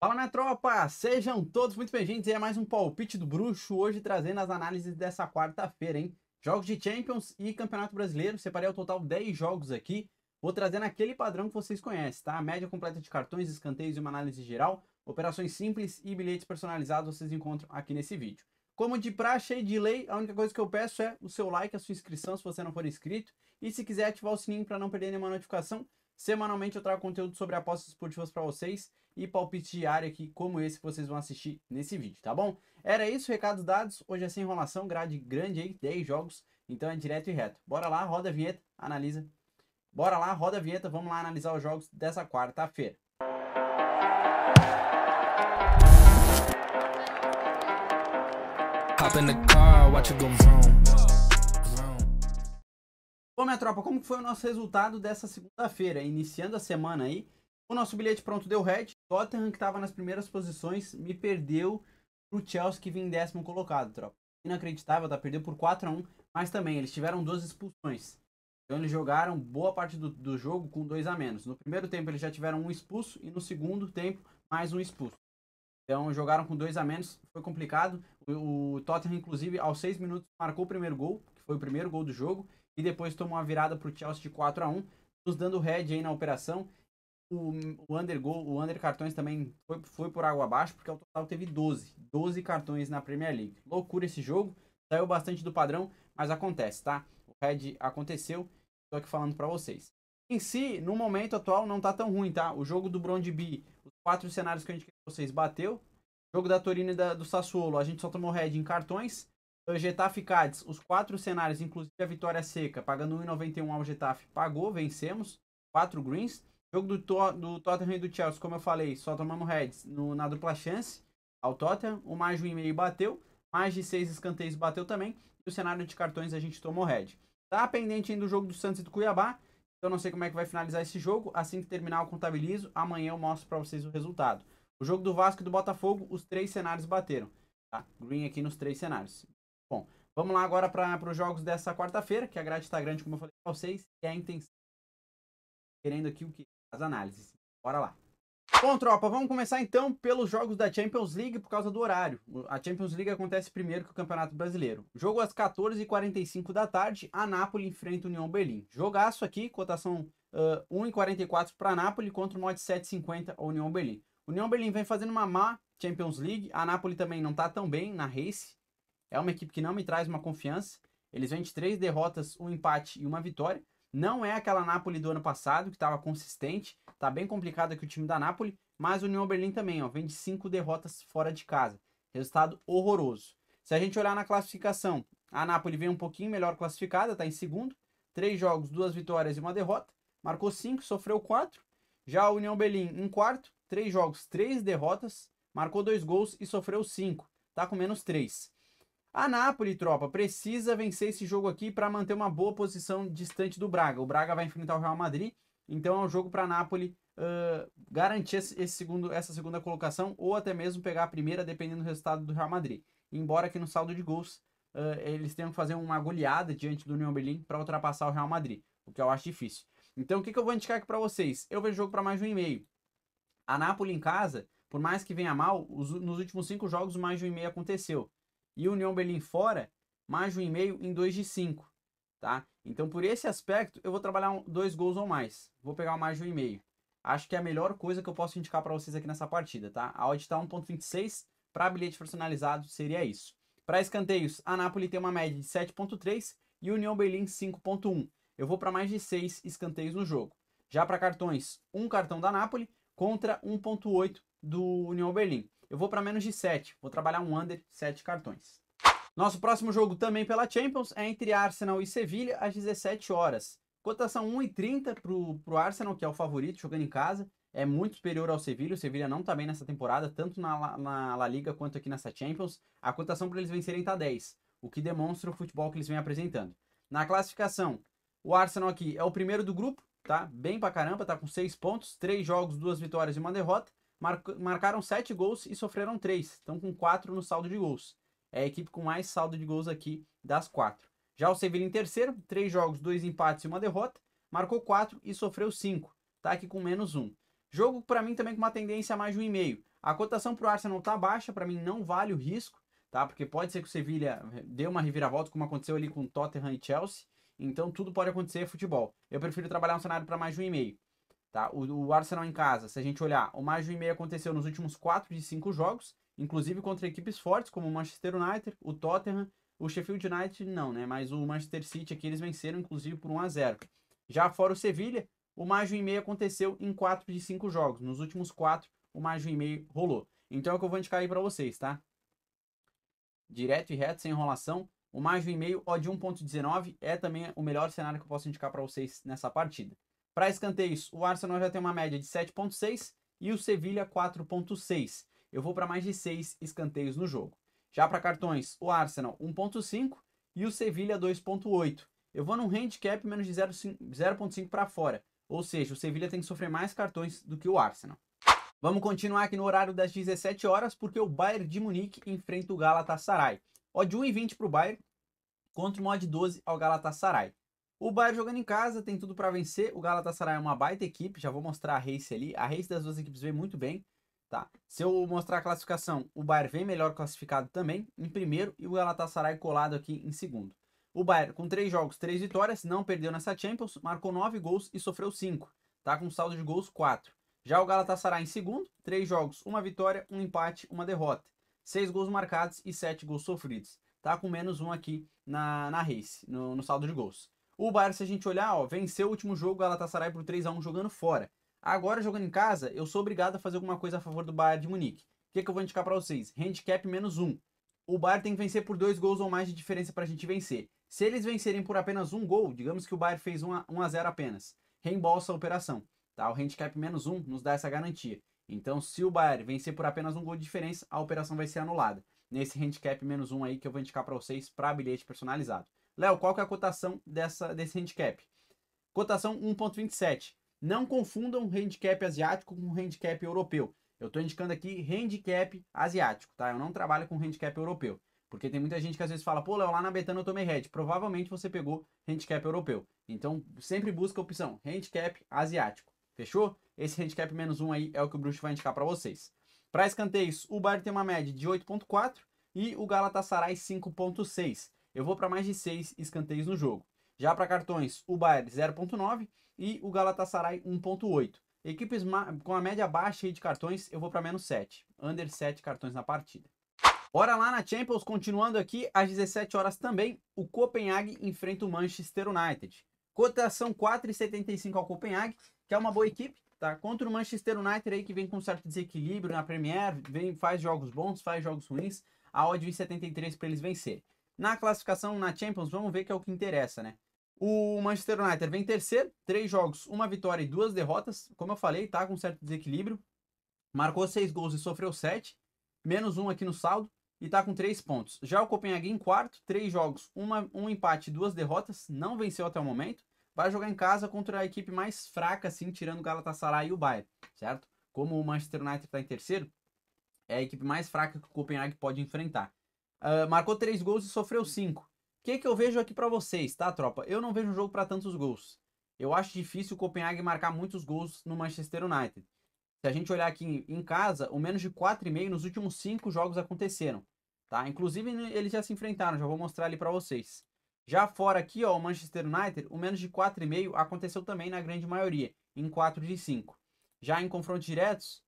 Fala minha tropa, sejam todos muito bem-vindos a mais um Palpite do Bruxo, hoje trazendo as análises dessa quarta-feira, hein? Jogos de Champions e Campeonato Brasileiro, separei ao total 10 jogos aqui, vou trazendo aquele padrão que vocês conhecem, tá? A média completa de cartões, escanteios e uma análise geral, operações simples e bilhetes personalizados vocês encontram aqui nesse vídeo. Como de praxe e de lei, a única coisa que eu peço é o seu like, a sua inscrição se você não for inscrito e se quiser ativar o sininho para não perder nenhuma notificação. Semanalmente eu trago conteúdo sobre apostas esportivas para vocês e palpite diário aqui como esse que vocês vão assistir nesse vídeo, tá bom? Era isso, recados dados, hoje é sem enrolação, grade grande aí, 10 jogos, então é direto e reto. Bora lá, roda a vinheta, analisa. Bora lá, roda a vinheta, vamos lá analisar os jogos dessa quarta-feira. Bom, minha tropa, como foi o nosso resultado dessa segunda-feira? Iniciando a semana aí, o nosso bilhete pronto deu red. Tottenham, que estava nas primeiras posições, me perdeu pro Chelsea, que vinha em décimo colocado, tropa. Inacreditável, tá? Perdeu por 4 a 1, mas também eles tiveram 2 expulsões. Então eles jogaram boa parte do jogo com 2 a menos. No primeiro tempo eles já tiveram 1 expulso e no segundo tempo mais 1 expulso. Então jogaram com 2 a menos, foi complicado. O Tottenham, inclusive, aos 6 minutos marcou o primeiro gol, que foi o primeiro gol do jogo. E depois tomou uma virada para o Chelsea de 4 a 1, nos dando head aí na operação. O under cartões também foi por água abaixo, porque ao total teve 12 cartões na Premier League. Loucura esse jogo, saiu bastante do padrão, mas acontece, tá? O head aconteceu, estou aqui falando para vocês. Em si, no momento atual, não tá tão ruim, tá? O jogo do Brondby B, os 4 cenários que eu indiquei para vocês, bateu. O jogo da Torino e do Sassuolo, a gente só tomou head em cartões. Getafe e Cádiz, os 4 cenários, inclusive a vitória seca, pagando 1,91 ao Getafe, pagou, vencemos, 4 greens. Jogo do Tottenham e do Chelsea, como eu falei, só tomamos reds na dupla chance ao Tottenham, o mais de 1,5 bateu, mais de 6 escanteios bateu também, e o cenário de cartões a gente tomou red. Tá pendente ainda o jogo do Santos e do Cuiabá, então não sei como é que vai finalizar esse jogo, assim que terminar eu contabilizo, amanhã eu mostro para vocês o resultado. O jogo do Vasco e do Botafogo, os 3 cenários bateram, tá? Green aqui nos 3 cenários. Bom, vamos lá agora para os jogos dessa quarta-feira, que a grade está grande, como eu falei para vocês, e a intenção querendo aqui o que? As análises. Bora lá. Bom, tropa, vamos começar então pelos jogos da Champions League por causa do horário. A Champions League acontece primeiro que o Campeonato Brasileiro. Jogo às 14h45 da tarde, a Nápoles enfrenta o Union Berlin. Jogaço aqui, cotação 1,44 para a Nápoles contra o mod 7,50 ao Union Berlin. O Union Berlin vem fazendo uma má Champions League, a Nápoles também não está tão bem na race. É uma equipe que não me traz uma confiança. Eles vêm de 3 derrotas, 1 empate e 1 vitória. Não é aquela Nápoles do ano passado, que estava consistente. Tá bem complicado aqui o time da Nápoles. Mas o Union Berlin também, ó, vem de 5 derrotas fora de casa. Resultado horroroso. Se a gente olhar na classificação, a Nápoles vem um pouquinho melhor classificada, tá em segundo. 3 jogos, 2 vitórias e 1 derrota. Marcou 5, sofreu 4. Já o Union Berlin em quarto. 3 jogos, 3 derrotas. Marcou 2 gols e sofreu 5. Tá com menos 3. A Nápoles, tropa, precisa vencer esse jogo aqui para manter uma boa posição distante do Braga. O Braga vai enfrentar o Real Madrid, então é um jogo para a Nápoles garantir essa segunda colocação ou até mesmo pegar a primeira, dependendo do resultado do Real Madrid. Embora que no saldo de gols eles tenham que fazer uma goleada diante do Union Berlin para ultrapassar o Real Madrid, o que eu acho difícil. Então o que eu vou indicar aqui para vocês? Eu vejo o jogo para mais de 1,5. A Nápoles em casa, por mais que venha mal, nos últimos 5 jogos mais de 1,5 aconteceu. E o Union Berlin fora, mais de 1,5 em 2 de 5, tá? Então, por esse aspecto, eu vou trabalhar 2 gols ou mais. Vou pegar o mais de 1,5. Acho que é a melhor coisa que eu posso indicar para vocês aqui nessa partida, tá? A odd tá 1,26. Para bilhete personalizado, seria isso. Para escanteios, a Nápoles tem uma média de 7,3 e o Union Berlin 5,1. Eu vou para mais de 6 escanteios no jogo. Já para cartões, 1 cartão da Nápoles contra 1,8 do Union Berlin. Eu vou para menos de 7, vou trabalhar um under, 7 cartões. Nosso próximo jogo também pela Champions é entre Arsenal e Sevilla às 17 horas. Cotação 1,30 para o Arsenal, que é o favorito, jogando em casa. É muito superior ao Sevilla, o Sevilla não está bem nessa temporada, tanto na La Liga quanto aqui nessa Champions. A cotação para eles vencerem está 10, o que demonstra o futebol que eles vêm apresentando. Na classificação, o Arsenal aqui é o primeiro do grupo, tá? Bem pra caramba, tá com 6 pontos, 3 jogos, 2 vitórias e 1 derrota. Marcaram 7 gols e sofreram 3, estão com 4 no saldo de gols. É a equipe com mais saldo de gols aqui das 4. Já o Sevilla em terceiro, 3 jogos, 2 empates e 1 derrota, marcou 4 e sofreu 5, tá aqui com menos 1. Jogo para mim também com uma tendência a mais de 1,5. A cotação para o Arsenal tá baixa, para mim não vale o risco, tá? Porque pode ser que o Sevilla dê uma reviravolta, como aconteceu ali com Tottenham e Chelsea. Então tudo pode acontecer, futebol. Eu prefiro trabalhar um cenário para mais de 1,5. Tá? O Arsenal em casa, se a gente olhar, o mais de 1,5 aconteceu nos últimos 4 de 5 jogos, inclusive contra equipes fortes como o Manchester United, o Tottenham, o Sheffield United não, né? Mas o Manchester City aqui eles venceram, inclusive por 1 a 0. Já fora o Sevilla, o mais de 1,5 aconteceu em 4 de 5 jogos. Nos últimos 4, o mais de 1,5 rolou. Então é o que eu vou indicar aí para vocês, tá? Direto e reto, sem enrolação. O mais de 1,5, ó, de 1,19 é também o melhor cenário que eu posso indicar para vocês nessa partida. Para escanteios, o Arsenal já tem uma média de 7,6 e o Sevilla 4,6. Eu vou para mais de 6 escanteios no jogo. Já para cartões, o Arsenal 1,5 e o Sevilla 2,8. Eu vou num handicap menos de 0,5 para fora. Ou seja, o Sevilla tem que sofrer mais cartões do que o Arsenal. Vamos continuar aqui no horário das 17 horas, porque o Bayern de Munique enfrenta o Galatasaray. Odd 1,20 para o Bayern, contra o mod 12 ao Galatasaray. O Bayern jogando em casa, tem tudo para vencer. O Galatasaray é uma baita equipe, já vou mostrar a race ali. A race das duas equipes vem muito bem. Tá? Se eu mostrar a classificação, o Bayern vem melhor classificado também, em primeiro, e o Galatasaray colado aqui em segundo. O Bayern com 3 jogos, 3 vitórias, não perdeu nessa Champions, marcou 9 gols e sofreu 5. Tá? Com saldo de gols 4. Já o Galatasaray em segundo, 3 jogos, 1 vitória, 1 empate, 1 derrota. 6 gols marcados e 7 gols sofridos. Tá com menos 1 aqui na race, no saldo de gols. O Bayern, se a gente olhar, ó, venceu o último jogo, o Galatasaray por 3 a 1 jogando fora. Agora, jogando em casa, eu sou obrigado a fazer alguma coisa a favor do Bayern de Munique. O que eu vou indicar para vocês? Handicap menos 1. O Bayern tem que vencer por 2 gols ou mais de diferença para a gente vencer. Se eles vencerem por apenas 1 gol, digamos que o Bayern fez 1 a 0 apenas, reembolsa a operação. Tá? O handicap menos 1 nos dá essa garantia. Então, se o Bayern vencer por apenas 1 gol de diferença, a operação vai ser anulada. Nesse handicap menos 1 aí que eu vou indicar para vocês para bilhete personalizado. Léo, qual que é a cotação desse handicap? Cotação 1,27. Não confundam handicap asiático com handicap europeu. Eu estou indicando aqui handicap asiático, tá? Eu não trabalho com handicap europeu. Porque tem muita gente que às vezes fala, pô, Léo, lá na Betano eu tomei head. Provavelmente você pegou handicap europeu. Então, sempre busca a opção handicap asiático. Fechou? Esse handicap menos 1 aí é o que o Bruxo vai indicar para vocês. Para escanteios, o Bayern tem uma média de 8,4 e o Galatasaray 5,6. Eu vou para mais de 6 escanteios no jogo. Já para cartões, o Bayern 0,9 e o Galatasaray 1,8. Equipes com a média baixa aí de cartões, eu vou para menos 7. Under 7 cartões na partida. Bora lá na Champions, continuando aqui, às 17 horas também, o Copenhague enfrenta o Manchester United. Cotação 4,75 ao Copenhague, que é uma boa equipe, tá? Contra o Manchester United aí, que vem com um certo desequilíbrio na Premier, faz jogos bons, faz jogos ruins, a odd 1,73 para eles vencerem. Na classificação, na Champions, vamos ver que é o que interessa, né? O Manchester United vem terceiro, 3 jogos, 1 vitória e 2 derrotas. Como eu falei, tá com certo desequilíbrio. Marcou 6 gols e sofreu 7. Menos 1 aqui no saldo e tá com 3 pontos. Já o Copenhague em quarto, 3 jogos, 1 empate e 2 derrotas. Não venceu até o momento. Vai jogar em casa contra a equipe mais fraca, assim, tirando o Galatasaray e o Bayern, certo? Como o Manchester United tá em terceiro, é a equipe mais fraca que o Copenhague pode enfrentar. Marcou 3 gols e sofreu 5. O que eu vejo aqui pra vocês, tá, tropa? Eu não vejo um jogo pra tantos gols. Eu acho difícil o Copenhague marcar muitos gols no Manchester United. Se a gente olhar aqui em casa, o menos de 4,5 nos últimos 5 jogos aconteceram, tá? Inclusive, eles já se enfrentaram, já vou mostrar ali pra vocês. Já fora aqui, ó, o Manchester United, o menos de 4,5 aconteceu também na grande maioria, em 4 de 5. Já em confrontos diretos,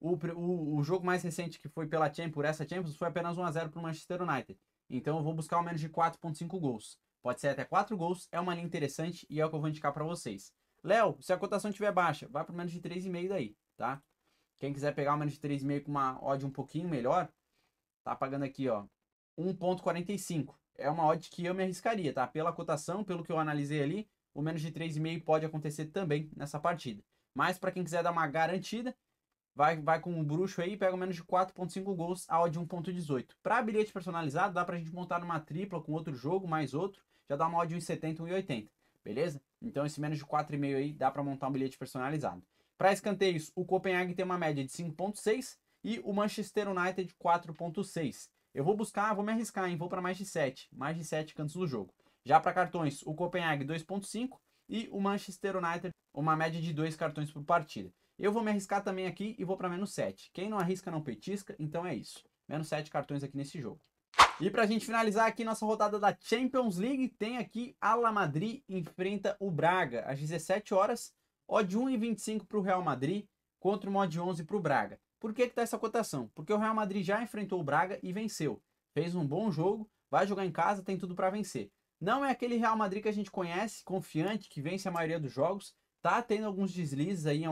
o jogo mais recente que foi pela Champions, por essa Champions, foi apenas 1 a 0 pro Manchester United. Então eu vou buscar o menos de 4,5 gols. Pode ser até 4 gols, é uma linha interessante e é o que eu vou indicar para vocês. Léo, se a cotação estiver baixa, vai para o menos de 3,5 daí, tá? Quem quiser pegar o menos de 3,5 com uma odd um pouquinho melhor, tá pagando aqui, ó, 1,45. É uma odd que eu me arriscaria, tá? Pela cotação, pelo que eu analisei ali, o menos de 3,5 pode acontecer também nessa partida. Mas para quem quiser dar uma garantida, vai com o Bruxo aí e pega menos de 4,5 gols, a odd 1,18. Para bilhete personalizado, dá pra gente montar numa tripla com outro jogo, mais outro, já dá uma odd 1,70, 1,80, beleza? Então esse menos de 4,5 aí dá pra montar um bilhete personalizado. Para escanteios, o Copenhague tem uma média de 5,6 e o Manchester United 4,6. Eu vou buscar, vou me arriscar, hein? Vou para mais de 7 cantos do jogo. Já para cartões, o Copenhague 2,5 e o Manchester United uma média de 2 cartões por partida. Eu vou me arriscar também aqui e vou para menos 7. Quem não arrisca não petisca, então é isso. Menos 7 cartões aqui nesse jogo. E pra gente finalizar aqui nossa rodada da Champions League, tem aqui Real Madrid enfrenta o Braga às 17 horas. Odd 1,25 para o Real Madrid contra o odd 11 para o Braga. Por que que tá essa cotação? Porque o Real Madrid já enfrentou o Braga e venceu. Fez um bom jogo, vai jogar em casa, tem tudo para vencer. Não é aquele Real Madrid que a gente conhece, confiante, que vence a maioria dos jogos. Tá tendo alguns deslizes aí em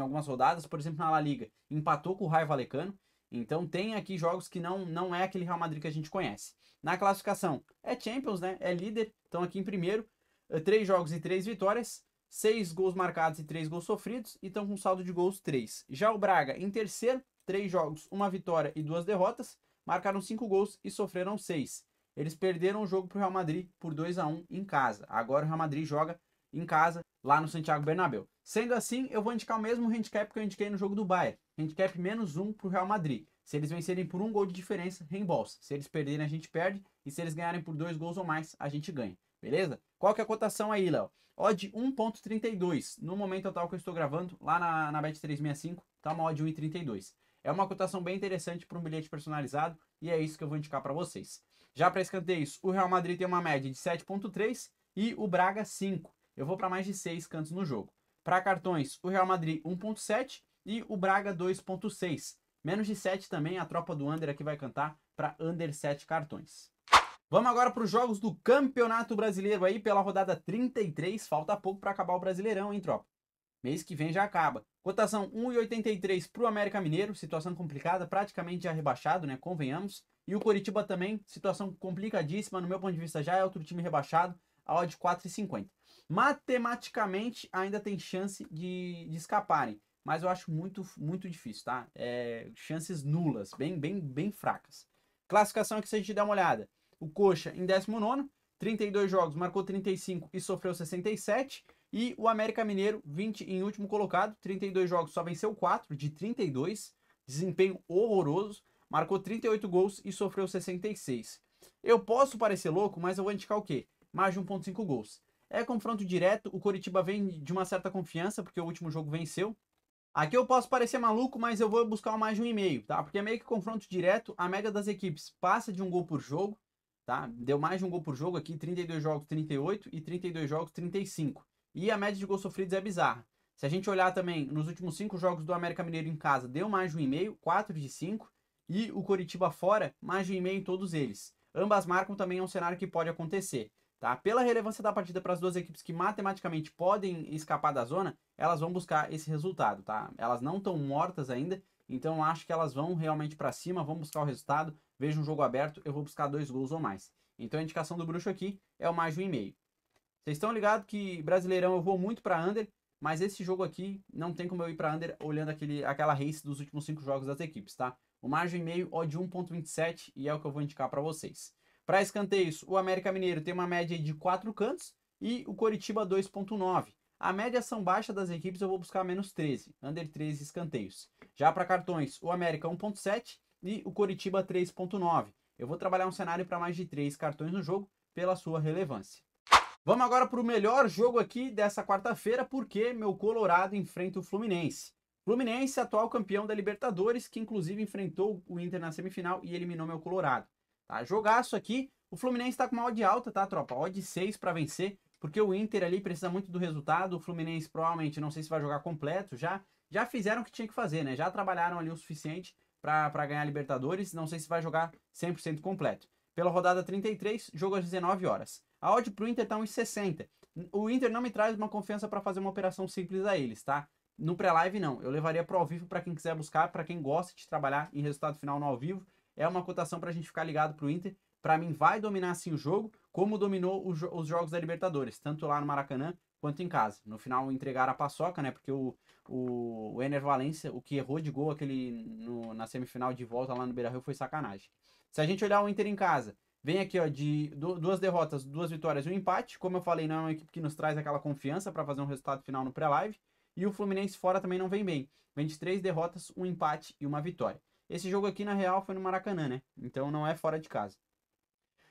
algumas rodadas, por exemplo na La Liga. Empatou com o Rayo Vallecano. Então tem aqui jogos que não é aquele Real Madrid que a gente conhece. Na classificação, é Champions, né? É líder, estão aqui em primeiro. 3 jogos e 3 vitórias. 6 gols marcados e 3 gols sofridos. E estão com saldo de gols 3. Já o Braga em terceiro, 3 jogos, 1 vitória e 2 derrotas. Marcaram 5 gols e sofreram 6. Eles perderam o jogo para o Real Madrid por 2-1 em casa. Agora o Real Madrid joga em casa, lá no Santiago Bernabéu. Sendo assim, eu vou indicar o mesmo handicap que eu indiquei no jogo do Bayern. Handicap menos 1 para o Real Madrid. Se eles vencerem por 1 gol de diferença, reembolsa. Se eles perderem, a gente perde. E se eles ganharem por 2 gols ou mais, a gente ganha. Beleza? Qual que é a cotação aí, Léo? Odd 1,32. No momento atual que eu estou gravando, lá na Bet365, tá uma odd 1,32. É uma cotação bem interessante para um bilhete personalizado. E é isso que eu vou indicar para vocês. Já para escanteios, o Real Madrid tem uma média de 7,3 e o Braga 5. Eu vou para mais de 6 cantos no jogo. Para cartões, o Real Madrid 1,7 e o Braga 2,6. Menos de 7 também, a tropa do Under aqui vai cantar para Under 7 cartões. Vamos agora para os jogos do Campeonato Brasileiro aí pela rodada 33. Falta pouco para acabar o Brasileirão, hein, tropa? Mês que vem já acaba. Cotação 1,83 para o América Mineiro. Situação complicada, praticamente já rebaixado, né? Convenhamos. E o Coritiba também, situação complicadíssima. No meu ponto de vista, já é outro time rebaixado. A odd 4,50. Matematicamente ainda tem chance de escaparem, mas eu acho muito difícil, tá? Chances nulas, bem fracas. Classificação aqui, se a gente der uma olhada, o Coxa em 19º, 32 jogos, marcou 35 e sofreu 67, e o América Mineiro 20 em último colocado, 32 jogos, só venceu 4 de 32, desempenho horroroso, marcou 38 gols e sofreu 66. Eu posso parecer louco, mas eu vou indicar o quê? Mais de 1,5 gols. É confronto direto, o Coritiba vem de uma certa confiança, porque o último jogo venceu. Aqui eu posso parecer maluco, mas eu vou buscar mais de 1,5, tá? Porque é meio que confronto direto, a média das equipes passa de 1 gol por jogo, tá? Deu mais de 1 gol por jogo aqui, 32 jogos, 38 e 32 jogos, 35. E a média de gols sofridos é bizarra. Se a gente olhar também, nos últimos 5 jogos do América Mineiro em casa, deu mais de 1,5, 4 de 5, e o Coritiba fora, mais de 1,5 em todos eles. Ambas marcam também, é um cenário que pode acontecer. Tá? Pela relevância da partida para as duas equipes que matematicamente podem escapar da zona, elas vão buscar esse resultado, tá? Elas não estão mortas ainda, então acho que elas vão realmente para cima, vão buscar o resultado. Vejo um jogo aberto, eu vou buscar 2 gols ou mais. Então a indicação do Bruxo aqui é o mais de 1,5. Vocês estão ligados que Brasileirão eu vou muito para Under, mas esse jogo aqui não tem como eu ir para Under olhando aquela race dos últimos 5 jogos das equipes, tá? O mais de 1,5 ou de 1,27 e é o que eu vou indicar para vocês. Para escanteios, o América Mineiro tem uma média de 4 cantos e o Coritiba 2,9. A média são baixa das equipes, eu vou buscar menos 13, under 13 escanteios. Já para cartões, o América 1,7 e o Coritiba 3,9. Eu vou trabalhar um cenário para mais de 3 cartões no jogo pela sua relevância. Vamos agora para o melhor jogo aqui dessa quarta-feira, porque meu Colorado enfrenta o Fluminense. Fluminense, atual campeão da Libertadores, que inclusive enfrentou o Inter na semifinal e eliminou meu Colorado. Tá, jogaço aqui, o Fluminense está com uma odd alta, tá, tropa? Odd 6 para vencer, porque o Inter ali precisa muito do resultado. O Fluminense provavelmente, não sei se vai jogar completo, já fizeram o que tinha que fazer, né? Já trabalharam ali o suficiente para ganhar a Libertadores, não sei se vai jogar 100% completo. Pela rodada 33, jogo às 19 horas. A odd pro Inter tá 1,60. O Inter não me traz uma confiança para fazer uma operação simples a eles, tá? No pré-live não, eu levaria pro ao vivo para quem quiser buscar, para quem gosta de trabalhar em resultado final no ao vivo. É uma cotação para a gente ficar ligado para o Inter. Para mim, vai dominar sim o jogo, como dominou os jogos da Libertadores, tanto lá no Maracanã quanto em casa. No final, entregaram a paçoca, né? Porque o Ener Valencia, o que errou de gol aquele na semifinal de volta lá no Beira-Rio, foi sacanagem. Se a gente olhar o Inter em casa, vem aqui ó, de 2 derrotas, 2 vitórias e 1 empate. Como eu falei, não é uma equipe que nos traz aquela confiança para fazer um resultado final no pré-live. E o Fluminense fora também não vem bem. Vem de 3 derrotas, 1 empate e 1 vitória. Esse jogo aqui, na real, foi no Maracanã, né? Então não é fora de casa.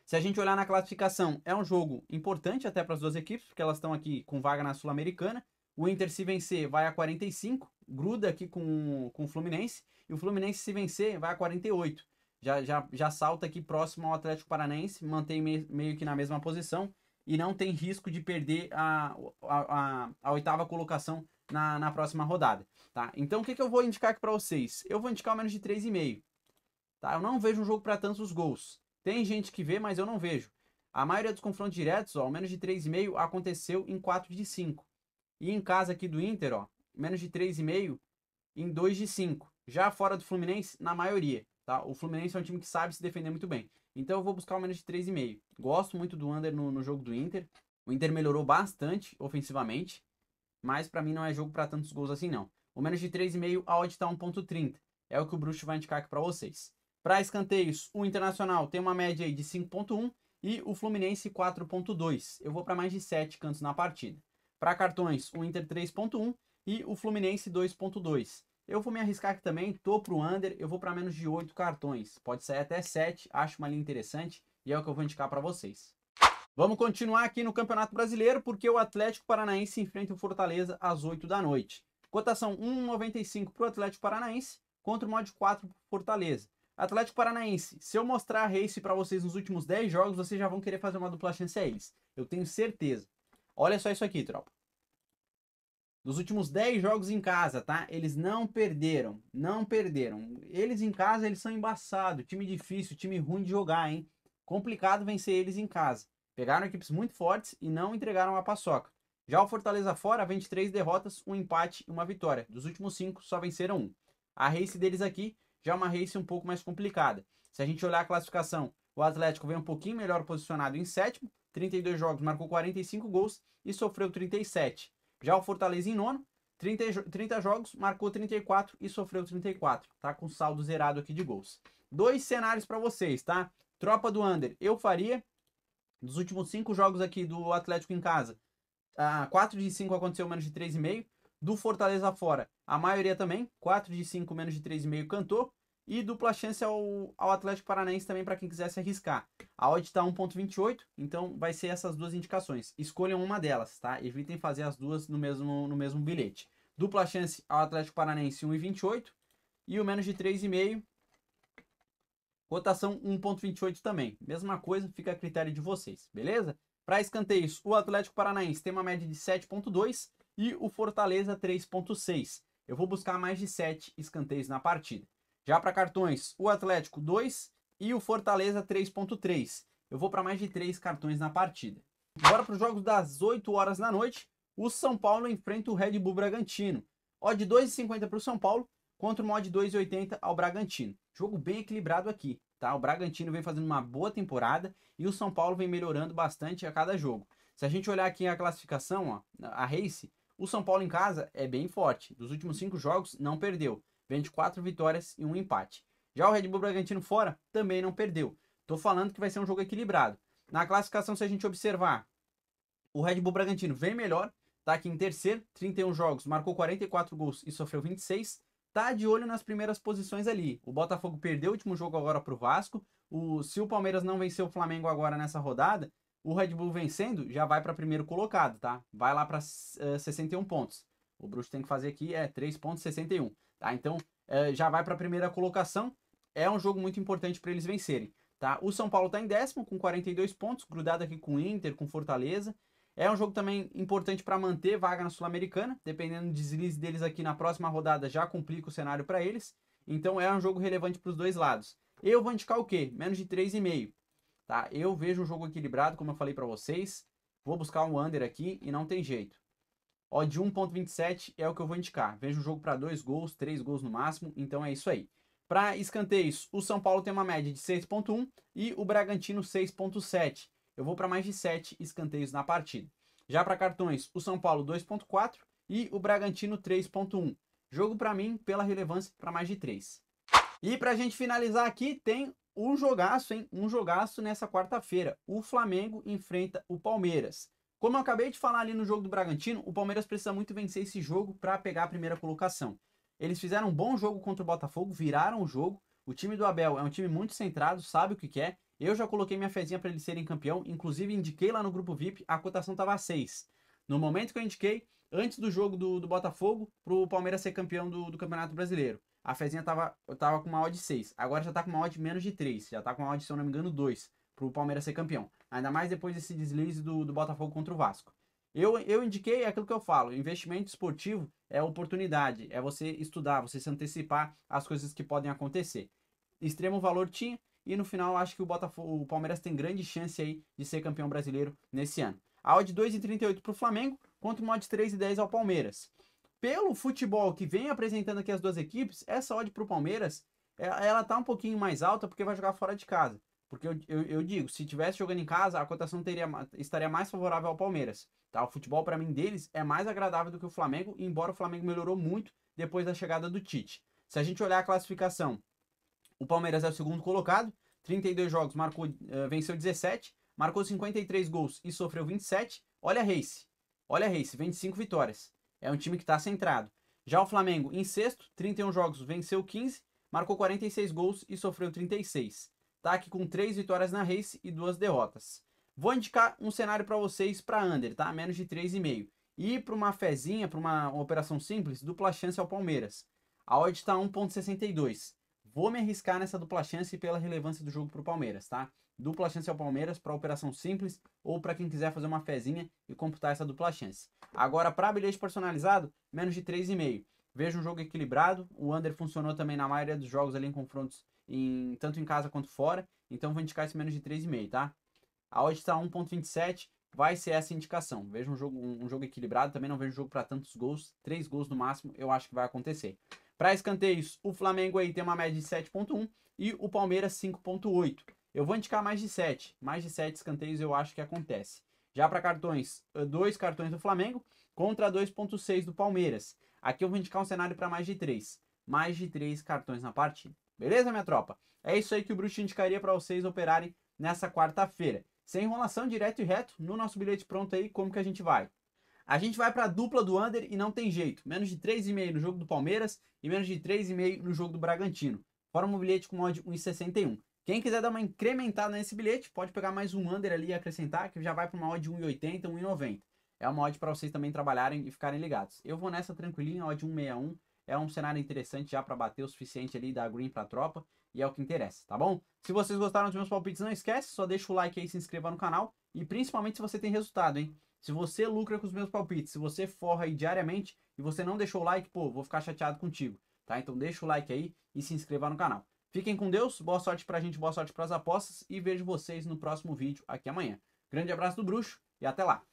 Se a gente olhar na classificação, é um jogo importante até para as duas equipes, porque elas estão aqui com vaga na Sul-Americana. O Inter, se vencer, vai a 45, gruda aqui com o Fluminense, e o Fluminense, se vencer, vai a 48. Já salta aqui próximo ao Atlético Paranaense, mantém meio que na mesma posição e não tem risco de perder a oitava colocação na próxima rodada, tá? Então o que eu vou indicar aqui para vocês? Eu vou indicar o menos de 3,5, tá? Eu não vejo um jogo para tantos gols. Tem gente que vê, mas eu não vejo. A maioria dos confrontos diretos, ó, o menos de 3,5 aconteceu em 4 de 5. E em casa aqui do Inter, ó, menos de 3,5 em 2 de 5. Já fora do Fluminense, na maioria, tá? O Fluminense é um time que sabe se defender muito bem. Então eu vou buscar o menos de 3,5. Gosto muito do under no jogo do Inter. O Inter melhorou bastante ofensivamente, mas para mim não é jogo para tantos gols assim, não. O menos de 3,5, a odd tá 1,30. É o que o Bruxo vai indicar aqui para vocês. Para escanteios, o Internacional tem uma média aí de 5,1 e o Fluminense 4,2. Eu vou para mais de 7 cantos na partida. Para cartões, o Inter 3,1 e o Fluminense 2,2. Eu vou me arriscar aqui também, tô pro under, eu vou para menos de 8 cartões. Pode sair até 7, acho uma linha interessante e é o que eu vou indicar para vocês. Vamos continuar aqui no Campeonato Brasileiro, porque o Atlético Paranaense enfrenta o Fortaleza às 8 da noite. Cotação 1,95 para o Atlético Paranaense contra o mod 4 para o Fortaleza. Atlético Paranaense, se eu mostrar a race para vocês nos últimos 10 jogos, vocês já vão querer fazer uma dupla chance a eles. Eu tenho certeza. Olha só isso aqui, tropa. Nos últimos 10 jogos em casa, tá? Eles não perderam, não perderam. Eles em casa, eles são embaçados. Time difícil, time ruim de jogar, hein? Complicado vencer eles em casa. Pegaram equipes muito fortes e não entregaram a paçoca. Já o Fortaleza fora, 23 derrotas, um empate e uma vitória. Dos últimos 5, só venceram um. A race deles aqui já é uma race um pouco mais complicada. Se a gente olhar a classificação, o Atlético vem um pouquinho melhor posicionado em sétimo, 32 jogos, marcou 45 gols e sofreu 37. Já o Fortaleza em nono, 30 jogos, marcou 34 e sofreu 34. Tá com saldo zerado aqui de gols. Dois cenários para vocês, tá? Tropa do under, eu faria. Dos últimos 5 jogos aqui do Atlético em casa, 4 de 5 aconteceu menos de 3,5. Do Fortaleza fora, a maioria também, 4 de 5 menos de 3,5 cantou. E dupla chance ao Atlético Paranaense também para quem quiser se arriscar. A odd está 1,28, então vai ser essas duas indicações. Escolham uma delas, tá? Evitem fazer as duas no mesmo bilhete. Dupla chance ao Atlético Paranaense 1,28 e o menos de 3,5, cotação 1,28 também. Mesma coisa, fica a critério de vocês, beleza? Para escanteios, o Atlético Paranaense tem uma média de 7,2. E o Fortaleza 3,6. Eu vou buscar mais de 7 escanteios na partida. Já para cartões, o Atlético 2 e o Fortaleza 3,3. Eu vou para mais de 3 cartões na partida. Bora para os jogos das 8 horas da noite. O São Paulo enfrenta o Red Bull Bragantino. Odd 2,50 para o São Paulo contra o mod 2,80 ao Bragantino. Jogo bem equilibrado aqui, tá? O Bragantino vem fazendo uma boa temporada e o São Paulo vem melhorando bastante a cada jogo. Se a gente olhar aqui a classificação, ó, a race, o São Paulo em casa é bem forte. Dos últimos 5 jogos, não perdeu. Vem de 4 vitórias e um empate. Já o Red Bull Bragantino fora, também não perdeu. Tô falando que vai ser um jogo equilibrado. Na classificação, se a gente observar, o Red Bull Bragantino vem melhor. Tá aqui em terceiro, 31 jogos, marcou 44 gols e sofreu 26. Tá de olho nas primeiras posições ali. O Botafogo perdeu o último jogo agora pro Vasco. Se o Palmeiras não vencer o Flamengo agora nessa rodada, o Red Bull vencendo já vai para primeiro colocado, tá? Vai lá para 61 pontos. O Bruxo tem que fazer aqui 3,61, tá? Então já vai para a primeira colocação. É um jogo muito importante para eles vencerem, tá? O São Paulo está em décimo com 42 pontos, grudado aqui com o Inter, com Fortaleza. É um jogo também importante para manter vaga na Sul-Americana. Dependendo do deslize deles aqui na próxima rodada, já complica o cenário para eles. Então é um jogo relevante para os dois lados. Eu vou indicar o quê? Menos de 3,5. Tá? Eu vejo o jogo equilibrado, como eu falei para vocês. Vou buscar um under aqui e não tem jeito. Ó, de 1,27 é o que eu vou indicar. Vejo o jogo para 2 gols, 3 gols no máximo. Então é isso aí. Para escanteios, o São Paulo tem uma média de 6,1 e o Bragantino 6,7. Eu vou para mais de 7 escanteios na partida. Já para cartões, o São Paulo 2,4 e o Bragantino 3,1. Jogo para mim, pela relevância, para mais de 3. E para a gente finalizar aqui, tem um jogaço, hein? Um jogaço nessa quarta-feira. O Flamengo enfrenta o Palmeiras. Como eu acabei de falar ali no jogo do Bragantino, o Palmeiras precisa muito vencer esse jogo para pegar a primeira colocação. Eles fizeram um bom jogo contra o Botafogo, viraram o jogo. O time do Abel é um time muito centrado, sabe o que quer. Eu já coloquei minha fezinha para eles serem campeão, inclusive indiquei lá no grupo VIP, a cotação estava a 6. No momento que eu indiquei, antes do jogo do Botafogo, pro Palmeiras ser campeão do Campeonato Brasileiro. A fezinha tava com uma odd de 6. Agora já tá com uma odd de menos de 3. Já tá com uma odd, se eu não me engano, 2. Pro Palmeiras ser campeão. Ainda mais depois desse deslize do Botafogo contra o Vasco. Eu indiquei aquilo que eu falo. Investimento esportivo é oportunidade. É você estudar, você se antecipar às coisas que podem acontecer. Extremo valor tinha. E no final, acho que o Palmeiras tem grande chance aí de ser campeão brasileiro nesse ano. A odd 2,38 para o Flamengo contra uma odd 3,10 ao Palmeiras. Pelo futebol que vem apresentando aqui as duas equipes, essa odd para o Palmeiras, ela está um pouquinho mais alta porque vai jogar fora de casa. Porque eu digo, se tivesse jogando em casa, a cotação estaria mais favorável ao Palmeiras. Tá? O futebol, para mim, deles é mais agradável do que o Flamengo, embora o Flamengo melhorou muito depois da chegada do Tite. Se a gente olhar a classificação, o Palmeiras é o segundo colocado, 32 jogos, venceu 17, marcou 53 gols e sofreu 27. Olha a Reice, 25 vitórias. É um time que está centrado. Já o Flamengo, em sexto, 31 jogos, venceu 15, marcou 46 gols e sofreu 36. Tá aqui com 3 vitórias na Reice e 2 derrotas. Vou indicar um cenário para vocês para under, tá? Menos de 3,5. E para uma fezinha, para uma operação simples, dupla chance ao Palmeiras. A odd está 1,62. Vou me arriscar nessa dupla chance pela relevância do jogo para o Palmeiras, tá? Dupla chance ao Palmeiras para operação simples ou para quem quiser fazer uma fezinha e computar essa dupla chance. Agora, para bilhete personalizado, menos de 3,5. Vejo um jogo equilibrado. O under funcionou também na maioria dos jogos ali em confrontos, tanto em casa quanto fora. Então, vou indicar esse menos de 3,5, tá? A odd está 1,27. Vai ser essa indicação. Vejo um jogo equilibrado. Também não vejo jogo para tantos gols. 3 gols no máximo, eu acho que vai acontecer. Para escanteios, o Flamengo aí tem uma média de 7,1 e o Palmeiras 5,8. Eu vou indicar mais de 7. Mais de 7 escanteios eu acho que acontece. Já para cartões, 2 cartões do Flamengo contra 2,6 do Palmeiras. Aqui eu vou indicar um cenário para mais de 3. Mais de 3 cartões na partida. Beleza, minha tropa? É isso aí que o Bruxo indicaria para vocês operarem nessa quarta-feira. Sem enrolação, direto e reto, no nosso bilhete pronto aí, como que a gente vai? A gente vai para a dupla do under e não tem jeito. Menos de 3,5 no jogo do Palmeiras e menos de 3,5 no jogo do Bragantino. Forma um bilhete com odd 1,61. Quem quiser dar uma incrementada nesse bilhete, pode pegar mais um under ali e acrescentar, que já vai para uma odd 1,80, 1,90. É uma odd para vocês também trabalharem e ficarem ligados. Eu vou nessa tranquilinha, odd 1,61. É um cenário interessante já para bater o suficiente ali, dar green para a tropa. E é o que interessa, tá bom? Se vocês gostaram dos meus palpites, não esquece, só deixa o like aí, se inscreva no canal. E principalmente se você tem resultado, hein? Se você lucra com os meus palpites, se você forra aí diariamente e você não deixou o like, pô, vou ficar chateado contigo, tá? Então deixa o like aí e se inscreva no canal. Fiquem com Deus, boa sorte pra gente, boa sorte pras apostas e vejo vocês no próximo vídeo aqui amanhã. Grande abraço do Bruxo e até lá!